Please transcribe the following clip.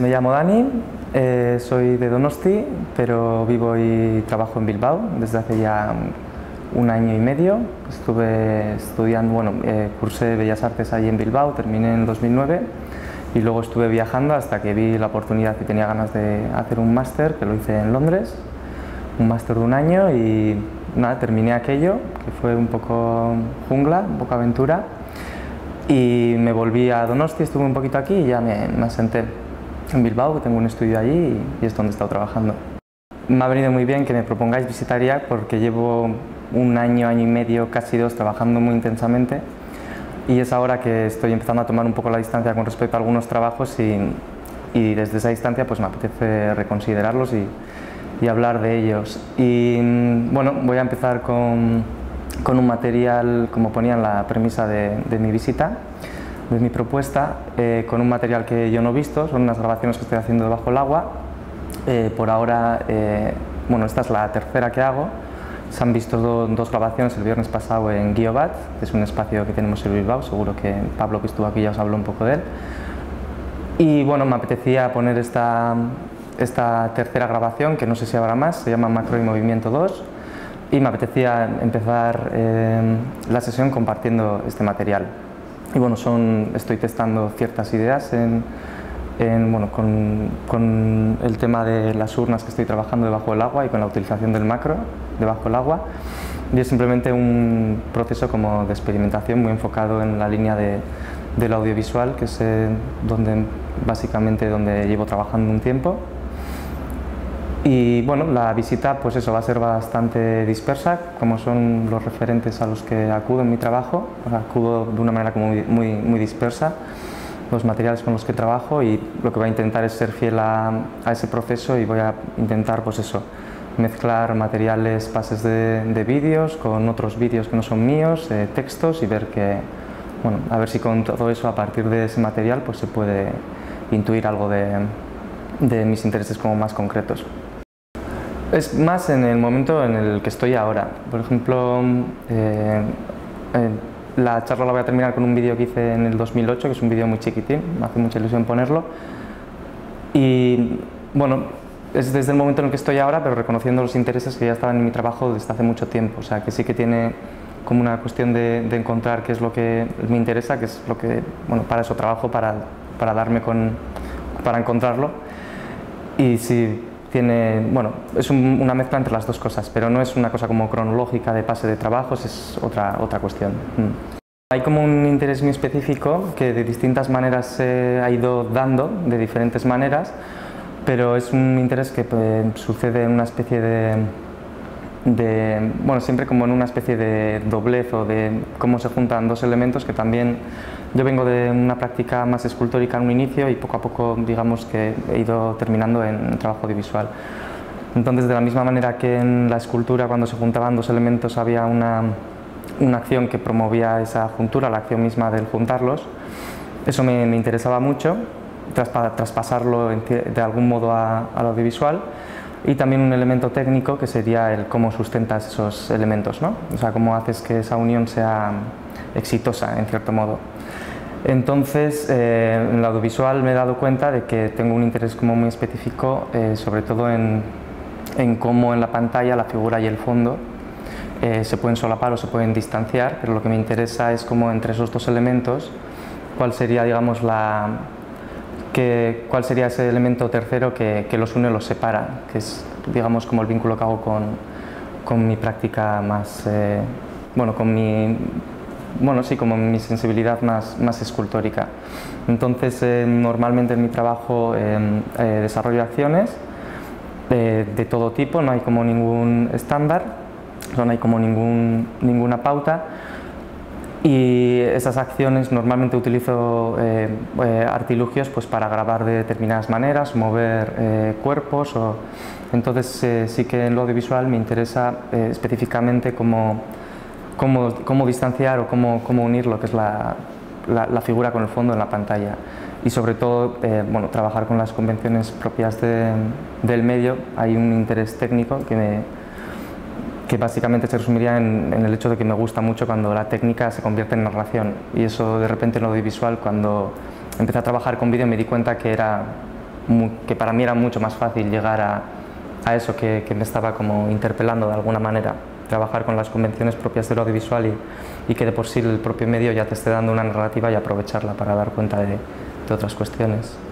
Me llamo Dani, soy de Donosti, pero vivo y trabajo en Bilbao desde hace ya un año y medio. Estuve estudiando, cursé Bellas Artes allí en Bilbao, terminé en 2009 y luego estuve viajando hasta que vi la oportunidad que tenía ganas de hacer un máster, que lo hice en Londres, un máster de un año y nada, terminé aquello, que fue un poco jungla, un poco aventura, y me volví a Donosti, estuve un poquito aquí y ya me asenté en Bilbao, que tengo un estudio allí y es donde he estado trabajando. Me ha venido muy bien que me propongáis visitar IAC porque llevo un año, año y medio, casi dos, trabajando muy intensamente y es ahora que estoy empezando a tomar un poco la distancia con respecto a algunos trabajos y desde esa distancia pues me apetece reconsiderarlos y hablar de ellos. Y bueno, voy a empezar con un material, como ponía en la premisa de mi visita, de mi propuesta, con un material que yo no he visto, son unas grabaciones que estoy haciendo debajo del agua. Por ahora, esta es la tercera que hago. Se han visto dos grabaciones el viernes pasado en Guiobat, que es un espacio que tenemos en Bilbao, seguro que Pablo, que estuvo aquí, ya os habló un poco de él. Y bueno, me apetecía poner esta tercera grabación, que no sé si habrá más, se llama Macro y Movimiento 2, y me apetecía empezar la sesión compartiendo este material. Y bueno, estoy testando ciertas ideas con el tema de las urnas que estoy trabajando debajo del agua y con la utilización del macro debajo del agua. Y es simplemente un proceso como de experimentación muy enfocado en la línea del audiovisual, que es donde llevo trabajando un tiempo. Y bueno, la visita pues eso va a ser bastante dispersa, como son los referentes a los que acudo en mi trabajo, acudo de una manera como muy, muy dispersa, los materiales con los que trabajo, y lo que voy a intentar es ser fiel a ese proceso y voy a intentar pues eso, mezclar materiales, pases de vídeos con otros vídeos que no son míos, textos, y a ver si con todo eso, a partir de ese material pues se puede intuir algo de mis intereses como más concretos. Es más en el momento en el que estoy ahora. Por ejemplo, la charla la voy a terminar con un vídeo que hice en el 2008, que es un vídeo muy chiquitín, me hace mucha ilusión ponerlo. Y bueno, es desde el momento en el que estoy ahora, pero reconociendo los intereses que ya estaban en mi trabajo desde hace mucho tiempo. O sea, que sí que tiene como una cuestión de encontrar qué es lo que me interesa, qué es lo que, para eso trabajo, para encontrarlo. Y si tiene, es una mezcla entre las dos cosas, pero no es una cosa como cronológica de pase de trabajos, es otra cuestión. Hay como un interés muy específico que de distintas maneras se ha ido dando, de diferentes maneras, pero es un interés que sucede en una especie siempre como en una especie de doblez o de cómo se juntan dos elementos que también. Yo vengo de una práctica más escultórica en un inicio y poco a poco, digamos, que he ido terminando en trabajo audiovisual. Entonces, de la misma manera que en la escultura, cuando se juntaban dos elementos, había una acción que promovía esa juntura, la acción misma del juntarlos, eso me interesaba mucho, traspasarlo de algún modo al audiovisual, y también un elemento técnico que sería el cómo sustentas esos elementos, ¿no? O sea, cómo haces que esa unión sea exitosa, en cierto modo. Entonces, en el audiovisual me he dado cuenta de que tengo un interés como muy específico, sobre todo en cómo en la pantalla la figura y el fondo se pueden solapar o se pueden distanciar, pero lo que me interesa es cómo entre esos dos elementos, cuál sería, digamos, cuál sería ese elemento tercero que los une o los separa, que es, digamos, como el vínculo que hago con mi práctica más, como mi sensibilidad más escultórica. Entonces, normalmente en mi trabajo desarrollo acciones de todo tipo, no hay como ningún estándar, no hay como ninguna pauta, y esas acciones normalmente utilizo artilugios pues para grabar de determinadas maneras, mover cuerpos, entonces sí que en lo audiovisual me interesa específicamente cómo distanciar o cómo unir lo que es la figura con el fondo en la pantalla. Y sobre todo, trabajar con las convenciones propias del medio. Hay un interés técnico que básicamente se resumiría en el hecho de que me gusta mucho cuando la técnica se convierte en narración. Y eso de repente en lo audiovisual, cuando empecé a trabajar con vídeo, me di cuenta que era que para mí era mucho más fácil llegar a eso que me estaba como interpelando de alguna manera, trabajar con las convenciones propias del audiovisual y que de por sí el propio medio ya te esté dando una narrativa y aprovecharla para dar cuenta de otras cuestiones.